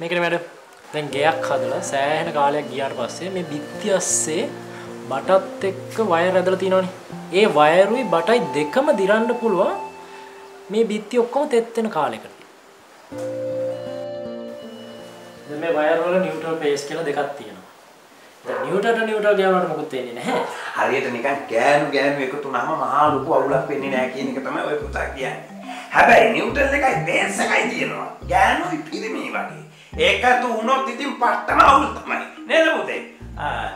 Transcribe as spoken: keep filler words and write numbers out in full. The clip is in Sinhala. මේකනේ මැඩම්. දැන් ගෙයක් හදලා සෑහෙන කාලයක් ගියාට පස්සේ මේ බිත්ති ඇස්සේ බටත් එක්ක වයර් ඇදලා තියෙනවනේ. ඒ වයරුයි බටයි දෙකම දිරන්න පුළුවන් මේ බිත්ති ඔක්කොම තෙත් වෙන කාලයකට. දැන් මේ වයර් වල නියුට්‍රල් පේස් කියලා දෙකක් තියෙනවා. දැන් නියුට්‍රල් නියුට්‍රල් ගෑවුණාට මොකුත් වෙන්නේ නැහැ. හරියට නිකන් ගෑනු ගෑනු එකතු වුණාම මහා ලොකු අවුලක් වෙන්නේ නැහැ කියන එක තමයි ඔය පුතා කියන්නේ. හැබැයි නිව්ටන් එකයි බේස් එකයි තියෙනවා. ගෑනුයි පිරිමි වගේ. ඒකතු වුණොත් ඉතින් පට්ටම අවුල් තමයි. නේද පුතේ? ආ